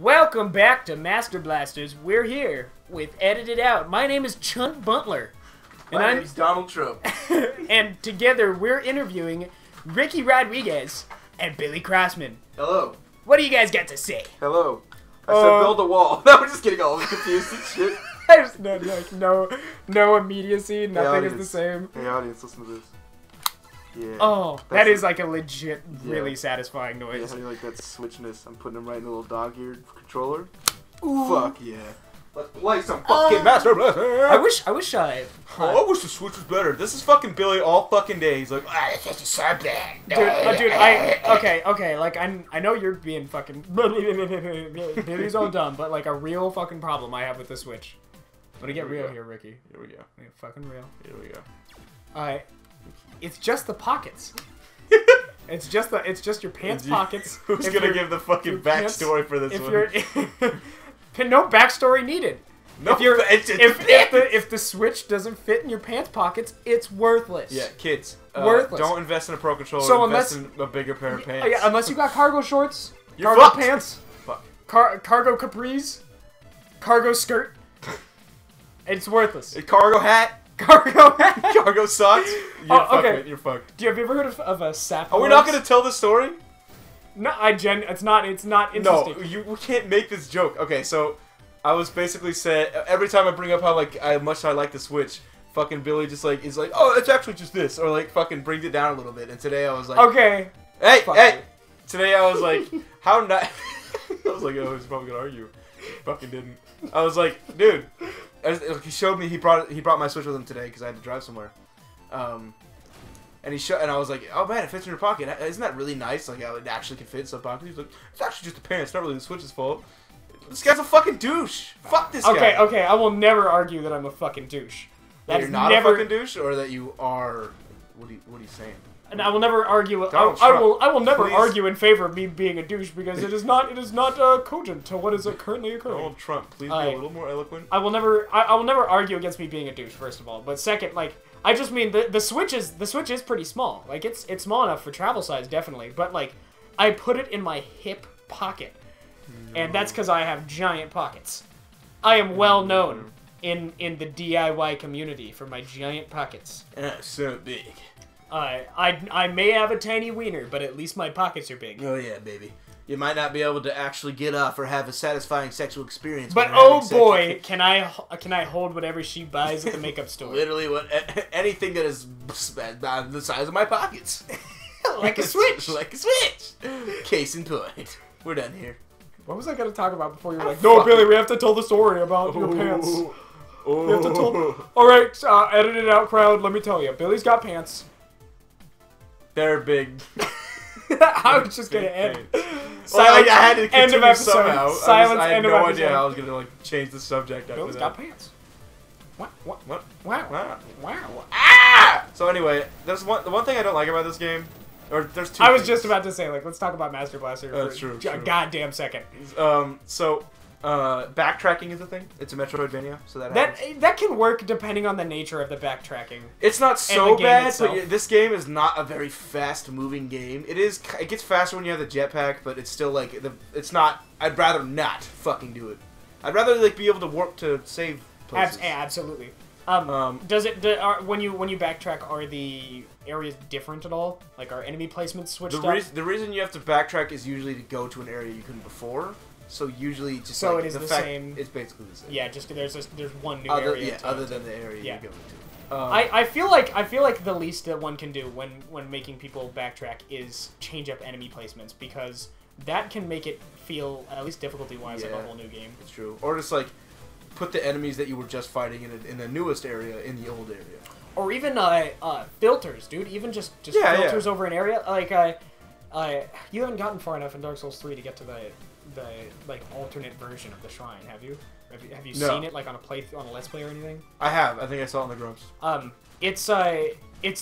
Welcome back to Master Blasters. We're here with Edited Out. My name is Chunt Butler. And my name is Donald Trump. And together we're interviewing Ricky Rodriguez and Billy Krasman. Hello. What do you guys got to say? Hello. I said build a wall. No, I'm just kidding. All confused and shit. There's no, like, no immediacy. Nothing is the same. Hey, audience, listen to this. Yeah. Oh, that is like a legit, really satisfying noise. Yeah, how do you like that switchness? I'm putting him right in the little dog-eared controller. Ooh. Fuck yeah. Let's play some fucking Master Blaster. I wish the Switch was better. This is fucking Billy all fucking day. He's like, ah, this is so bad. Dude, okay, like, I know you're being fucking... Billy's all dumb, but like a real fucking problem I have with the Switch. I'm gonna get real here, Ricky. Here we go. Yeah, fucking real. Here we go. Alright. It's just the pockets. It's just your pants pockets. Who's gonna give the fucking backstory for this one? No backstory needed. No, if the Switch doesn't fit in your pants pockets, it's worthless. Yeah, kids, worthless. Don't invest in a pro controller. So invest in a bigger pair of pants. Yeah, unless you got cargo shorts, cargo pants, cargo capris, cargo skirt. It's worthless. A cargo hat. Cargo hat? Cargo socks? You're fucked. Do you have ever heard of a sap? Are we not going to tell the story? No, it's not interesting. No, we can't make this joke. Okay, so I was basically said every time I bring up how like much I like the Switch, fucking Billy just like is like, "Oh, it's actually just this." Or like fucking brings it down a little bit. And today I was like, "Okay. Hey." Today I was like, "How not?" I was like, "Oh, he's probably going to argue." He fucking didn't. I was like, "Dude, he showed me. He brought my Switch with him today because I had to drive somewhere, and I was like, oh man, it fits in your pocket. Isn't that really nice? Like, it actually can fit in some pockets. He's like, it's actually just the pants. It's not really the Switch's fault. This guy's a fucking douche. Fuck this guy. Okay. I will never argue that I'm a fucking douche. That you're not a fucking douche, or that you are. What are you saying? And I will never argue. I will never argue in favor of me being a douche because it is not. It is not cogent to what is currently occurring. Donald Trump, please be a little more eloquent. I will never argue against me being a douche. First of all, but second, like I just mean the Switch is pretty small. Like it's small enough for travel size, definitely. But like, I put it in my hip pocket, and that's because I have giant pockets. I am well known in the DIY community for my giant pockets. That's so big. I may have a tiny wiener, but at least my pockets are big. Oh yeah, baby. You might not be able to actually get off or have a satisfying sexual experience. But oh boy, can I hold whatever she buys at the makeup store? Literally, anything that is the size of my pockets. Like a Switch. Like a Switch. Case in point. We're done here. What was I gonna talk about before you were like, no, Billy, we have to tell the story about your pants. We have to tell. All right, edit it out, crowd. Let me tell you, Billy's got pants. They're big. I was just gonna end. Silence. I had to continue end of episode. Somehow. Silence. I had no idea how I was gonna like change the subject. Bill's got pants. What? What? What? Wow! Wow! Wow! Ah! So anyway, there's the one thing I don't like about this game, or there's two. I was just about to say, like, let's talk about Master Blaster for a goddamn second. Backtracking is a thing. It's a Metroidvania, so that can work depending on the nature of the backtracking. It's not so bad, but this game is not a very fast-moving game. It is. It gets faster when you have the jetpack, but it's still like it's not. I'd rather not fucking do it. I'd rather like be able to warp to save places. Absolutely. When you backtrack, are the areas different at all? Like, are enemy placements switched up? The reason you have to backtrack is usually to go to an area you couldn't before. So usually, just so like it is the same. It's basically the same. Yeah, just there's one new area. Yeah, other than the area you go to. I feel like the least that one can do when making people backtrack is change up enemy placements because that can make it feel at least difficulty-wise like a whole new game. It's true. Or just like put the enemies that you were just fighting in the newest area in the old area. Or even filters, dude. Even just filters over an area. Like you haven't gotten far enough in Dark Souls 3 to get to the like alternate version of the shrine, have you seen it like on a Let's Play or anything? I have. I think I saw it on the Grumps. It's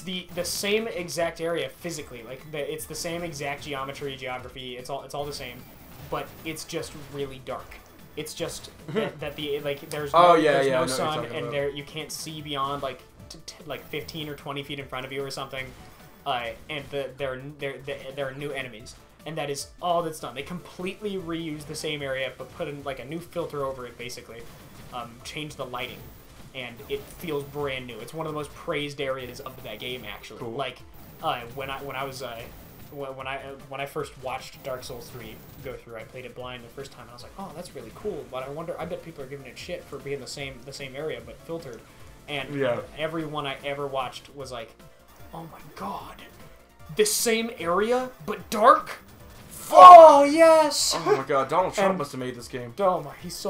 the same exact area physically, like it's the same exact geography. It's all the same, but it's just really dark. It's just that the like there's no sun and there you can't see beyond like 15 or 20 feet in front of you or something, and there are new enemies. and that is all that's done. They completely reuse the same area, but put in like a new filter over it, basically. Change the lighting, and it feels brand new. It's one of the most praised areas of that game, actually. Cool. Like when I first watched Dark Souls 3 go through, I played it blind the first time, and I was like, oh, that's really cool. But I wonder, I bet people are giving it shit for being the same area but filtered. And yeah. Everyone I ever watched was like, oh my god, this same area but dark. Oh yes! Oh my god, Donald Trump must have made this game. Oh my, he's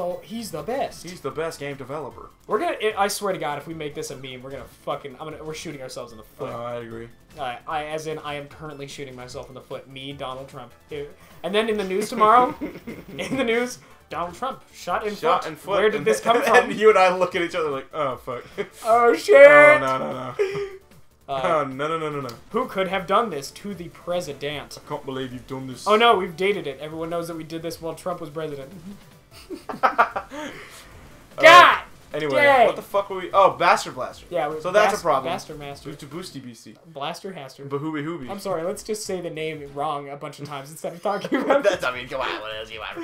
the best. He's the best game developer. We're gonna, I swear to God, if we make this a meme, we're gonna fucking, we're shooting ourselves in the foot. I agree. As in, I am currently shooting myself in the foot. Me, Donald Trump. Dude. And then in the news tomorrow, in the news, Donald Trump shot in foot. Where did this come from? And you and I look at each other like, oh fuck. Oh shit. Oh no no no. No. Who could have done this to the president? I can't believe you've done this. Oh no, we've dated it. Everyone knows that we did this while Trump was president. God! Anyway, dang. What the fuck were we... Oh, Master Blaster. Yeah, so that's a problem. Master Master. Move to Boosty BC. Blaster Haster. Bahooby Hooby. I'm sorry, let's just say the name wrong a bunch of times instead of talking about that. I mean, come on, what else you want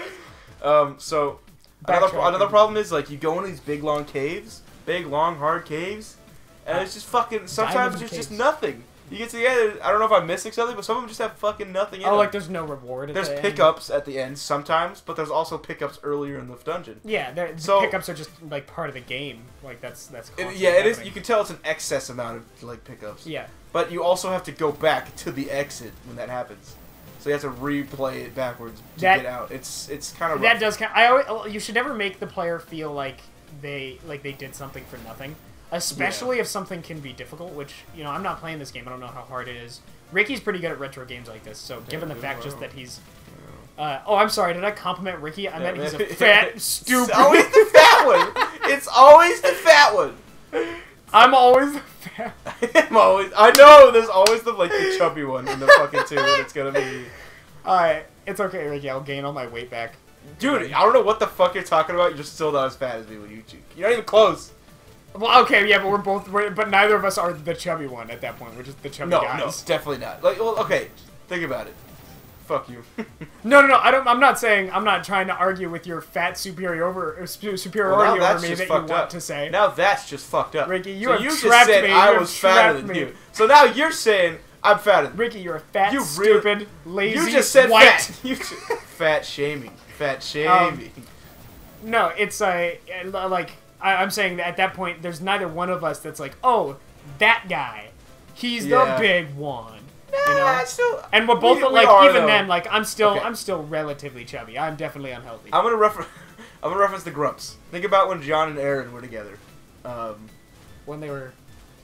from us? So, another problem is, like, you go into these big, long caves, big, long, hard caves... And it's just fucking, sometimes there's just nothing. You get to the end, I don't know if I missed something, but some of them just have fucking nothing in them. Oh, like there's no reward at the end. There's pickups at the end sometimes, but there's also pickups earlier in the dungeon. Yeah, so, pickups are just like part of the game. Like that's yeah, it is. You can tell it's an excess amount of like pickups. Yeah. But you also have to go back to the exit when that happens. So you have to replay it backwards to get out. It's kind of rough. That does kind of, you should never make the player feel like they did something for nothing. Especially if something can be difficult, which, you know, I'm not playing this game. I don't know how hard it is. Ricky's pretty good at retro games like this, so given the fact just that he's... oh, I'm sorry. Did I compliment Ricky? I meant he's a fat, stupid... It's always the fat one. It's always the fat one. I'm always the fat one. I know. There's always the, like, the chubby one in the fucking two that it's going to be. All right. It's okay, Ricky. I'll gain all my weight back. Dude, I don't know what the fuck you're talking about. You're still not as fat as me when you cheat. You're not even close. Well, okay, yeah, but we're both, but neither of us are the chubby one at that point. We're just the chubby guys. No, definitely not. Like, well, okay, think about it. Fuck you. No. I'm not saying. I'm not trying to argue with your fat superiority over me that you want to say. Now that's just fucked up, Ricky. You have trapped me. I was fatter than you. So now you're saying I'm fatter than you. Ricky, you're a fat, stupid, lazy white. You just said fat. Fat shaming. Fat shaming. No, it's like. I'm saying that at that point, there's neither one of us that's like, oh, that guy, he's the big one. Nah, you know? And we're both I'm still relatively chubby. I'm definitely unhealthy. I'm gonna reference the Grumps. Think about when John and Aaron were together. When they were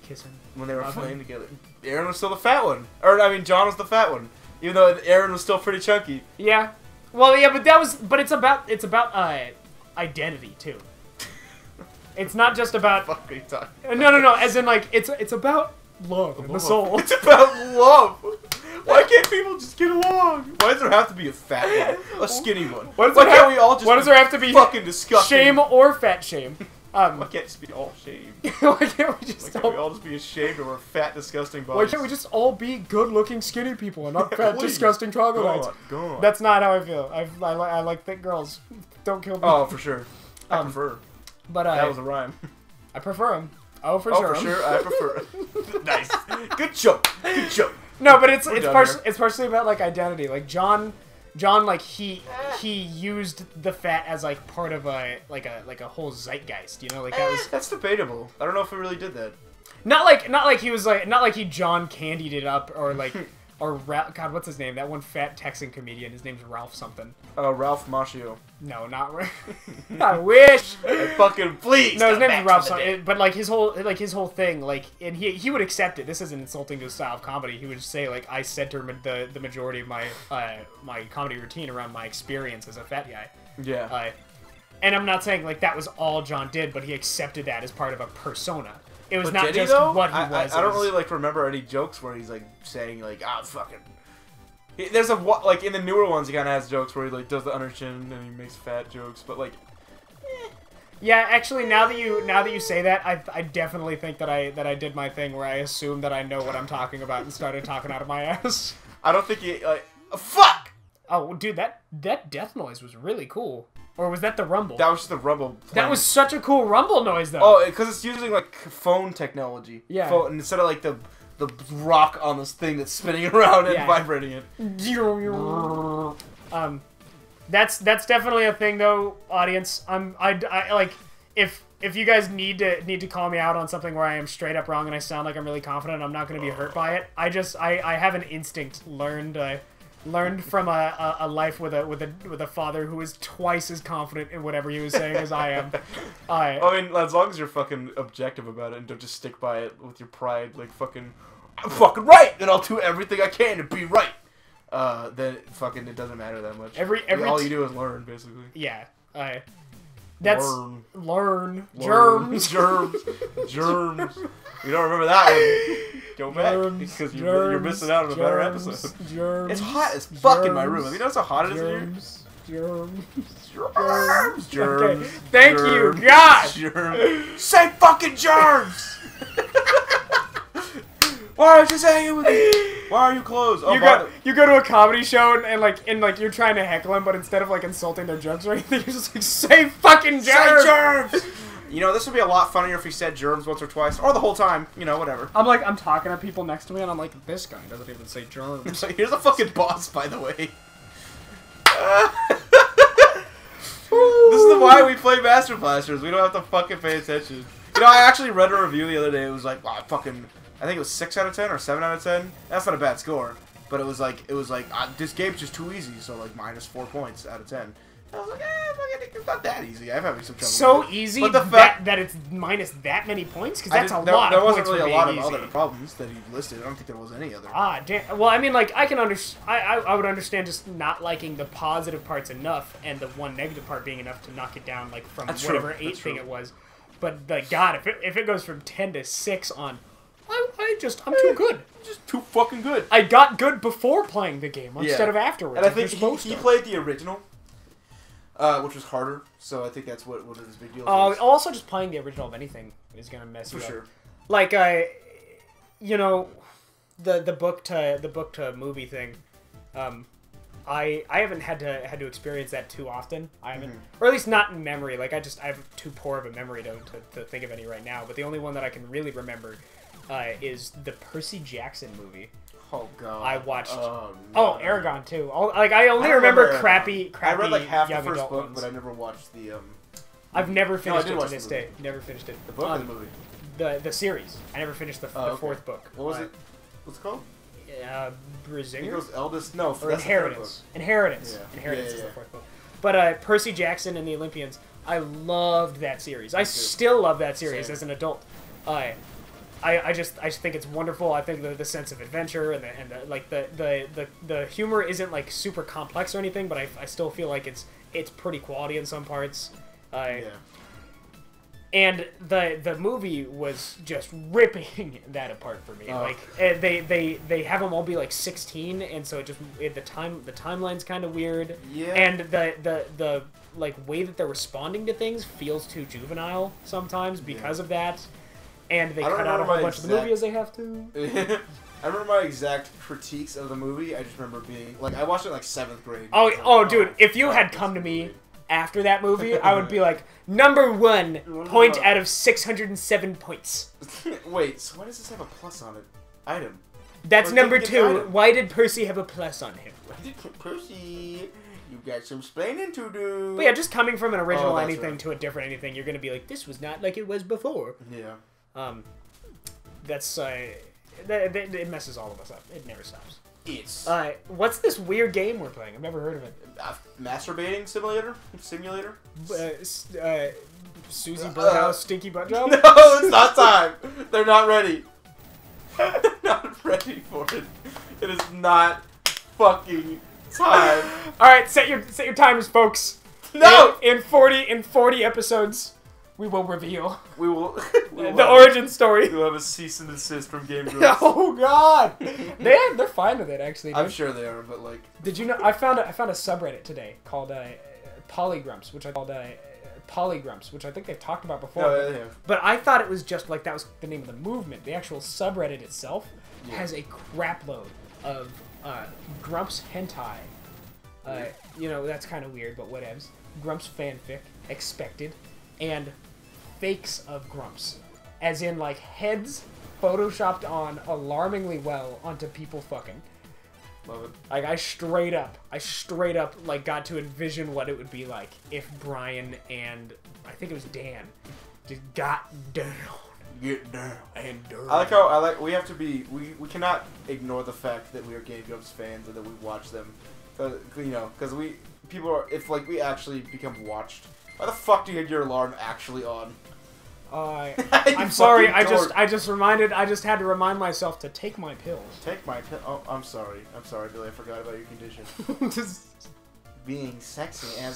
kissing. When they were playing together. Aaron was still the fat one. Or I mean, John was the fat one, even though Aaron was still pretty chunky. Yeah. Well, yeah, but that was. But it's about identity too. It's not just about. Fuck are you talking about? No. As in, like, it's about love and the soul. It's about love. Why can't people just get along? Why does there have to be a fat one, a skinny one? Why can't we all just? Why does there have to be fucking disgusting? Shame or fat shame? Why can't it just be all shame? Why can't we all just be ashamed of our fat, disgusting bodies? Why can't we just all be good-looking, skinny people and not fat, disgusting troglodytes? God. That's not how I feel. I like thick girls. Don't kill me. Oh, for sure. I prefer. But that was a rhyme. I prefer them. Oh, for sure, I prefer them. Nice. Good joke. Good joke. No, but it's partially about, like, identity. Like, John, like, he used the fat as, like, part of a whole zeitgeist, you know? Like, that's debatable. I don't know if he really did that. Not like he John Candied it up, or, like... Or God, what's his name? That one fat Texan comedian. His name's Ralph something. Ralph Macchio. No, not Ralph. I wish. Fucking please. No, his name's Ralph something. But like his whole thing, like, and he would accept it. This isn't insulting to his style of comedy. He would just say, like, I center the majority of my comedy routine around my experience as a fat guy. Yeah. And I'm not saying like that was all John did, but he accepted that as part of a persona. It was not just what he was. I don't really, like, remember any jokes where he's, like, saying, like, ah, fucking... There's a, like, in the newer ones, he kind of has jokes where he, like, does the underchin and he makes fat jokes, but, like... Yeah, actually, now that you say that, I definitely think that I did my thing where I assumed that I know what I'm talking about and started talking out of my ass. I don't think he, like... Fuck! Oh, dude, that death noise was really cool. Or was that the rumble? That was just the rumble playing. That was such a cool rumble noise, though. Oh, because it's using, like, phone technology. Yeah. Phone, instead of, like, the rock on this thing that's spinning around and vibrating it. That's definitely a thing, though, audience. I like, if you guys need to call me out on something where I am straight up wrong and I sound like I'm really confident, I'm not going to be hurt by it. I have an instinct learned. Learned from a life with a father who is twice as confident in whatever he was saying as I am. I mean, as long as you're fucking objective about it and don't just stick by it with your pride, like fucking, I'm fucking right, and I'll do everything I can to be right. Then fucking it doesn't matter that much. All you do is learn, basically. Yeah. That's learn. Germs. You don't remember that one. Go back, because you're missing out on a better episode. It's hot as fuck in my room. Have you noticed how hot it is in here? Germs. Okay. Thank you, God. Germs. Say fucking germs. Why aren't you saying it with me? Why are you closed? Oh, you go to a comedy show and you're trying to heckle them, but instead of like insulting their jokes or anything, you're just like, say fucking germs. Say germs. You know, this would be a lot funnier if he said germs once or twice, or the whole time, you know, whatever. I'm like, I'm talking to people next to me, and I'm like, this guy doesn't even say germs. Here's a fucking boss, by the way. This is why we play Master Blasters. We don't have to fucking pay attention. You know, I actually read a review the other day. It was like, wow, fucking, I think it was 6 out of 10 or 7 out of 10. That's not a bad score. But it was like, this game's just too easy, so like minus 4 points out of 10. I was like, it's not that easy. I'm having some trouble. So easy, but the fact that it's minus that many points, because that's a lot. There wasn't really a lot of other problems that he listed. I don't think there was any other. Ah, damn. Well, I mean, like I can understand. I would understand just not liking the positive parts enough, and the one negative part being enough to knock it down, like from whatever 8 thing it was. But like, God, if it goes from 10 to 6 on. I'm too good. Just too fucking good. I got good before playing the game instead of afterwards. And I think he played the original. Which was harder, so I think that's what his big deal is. Also, just playing the original of anything is gonna mess you up. For sure. Like you know, the book to movie thing. I haven't had to experience that too often. I haven't, or at least not in memory. Like I have too poor of a memory to think of any right now. But the only one that I can really remember is the Percy Jackson movie. Oh God! I watched. Oh, Aragon too. Like I remember crappy. I read like half the first book, but I never watched the. I've never finished it to this day. Never finished it. The book or the movie? The series. I never finished the fourth book. What was it? What's it called? Brisingr. Eldest? No. Or Inheritance. Inheritance. Yeah. Inheritance is the fourth book. But Percy Jackson and the Olympians. I loved that series. I still love that series as an adult. I just think it's wonderful. I think the sense of adventure and the humor isn't like super complex or anything, but I still feel like it's pretty quality in some parts. And the movie was just ripping that apart for me. Like they have them all be like 16, and so the timeline's kind of weird. Yeah. And the like way that they're responding to things feels too juvenile sometimes because of that. And they cut out a whole bunch of the movie as they have to. I remember my exact critiques of the movie. I just remember being like, I watched it in like 7th grade. Oh, dude! If you had come to me after that movie, I would be like, number 1 point out of 607 points. Wait, so why does this have a plus on it? Item. That's number 2. Why did Percy have a plus on him? Why did Percy? You got some explaining to do. But yeah, just coming from an original anything to a different anything, you're gonna be like, this was not like it was before. Yeah. It messes all of us up. It never stops. What's this weird game we're playing? I've never heard of it. Masturbating simulator? Susie Butthouse, Stinky Butt Job? No, it's not time. They're not ready. They're not ready for it. It is not fucking time. Alright, set your timers, folks. No! In 40 episodes. We will reveal. We will the origin story. We'll have a cease and desist from Game Grumps. Oh God! They're fine with it, actually. Dude. I'm sure they are, but like. Did you know? I found a subreddit today called Polygrumps, which I think they've talked about before. No, yeah. But I thought it was just like that was the name of the movement. The actual subreddit itself has a crapload of Grumps hentai. You know, that's kind of weird, but whatevs. Grumps fanfic, expected, and fakes of Grumps. As in, like, heads photoshopped on alarmingly well onto people fucking. Love it. Like, I straight up, like, got to envision what it would be like if Brian and, I think it was Dan, just got down. Get down and dirty. We cannot ignore the fact that we are Game Grumps fans and that we watch them. You know, because we actually become watched. Why the fuck do you have your alarm actually on? I'm sorry. I just had to remind myself to take my pills. Take my pill. Oh, I'm sorry, Billy. I forgot about your condition. Just being sexy and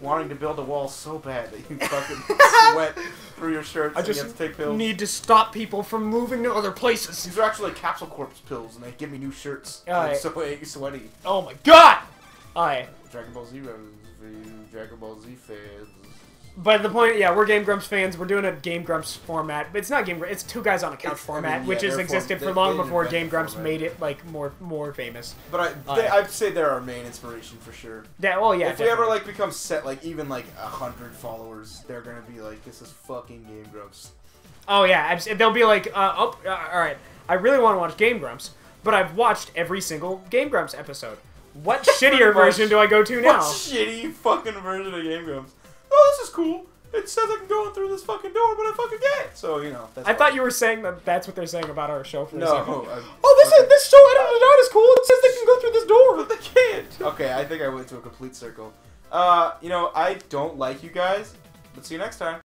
wanting to build a wall so bad that you fucking sweat through your shirt. I just need to stop people from moving to other places. These are actually Capsule Corpse pills, and they give me new shirts. I'm so sweaty. Oh my god! Dragon Ball Z, Dragon Ball Z fans. But the point, yeah, we're Game Grumps fans. We're doing a Game Grumps format. It's not Game Grumps. It's Two Guys on a Couch format, I mean, yeah, which has existed for long before Game Grumps made it, like, more famous. But I'd say they're our main inspiration for sure. Yeah, well, yeah. If we ever, like, become set, like, even, like, 100 followers, they're gonna be like, this is fucking Game Grumps. Oh, yeah. They'll be like, alright, I really want to watch Game Grumps, but I've watched every single Game Grumps episode. What shittier version do I go to now? What shitty fucking version of Game Grumps? Oh, this is cool. It says I'm going through this fucking door, but I fucking can't. So, you know. That's I thought you were saying that that's what they're saying about our show for a second. This show Edited Out is cool. It says they can go through this door, but they can't. Okay, I think I went to a complete circle. You know, I don't like you guys, but see you next time.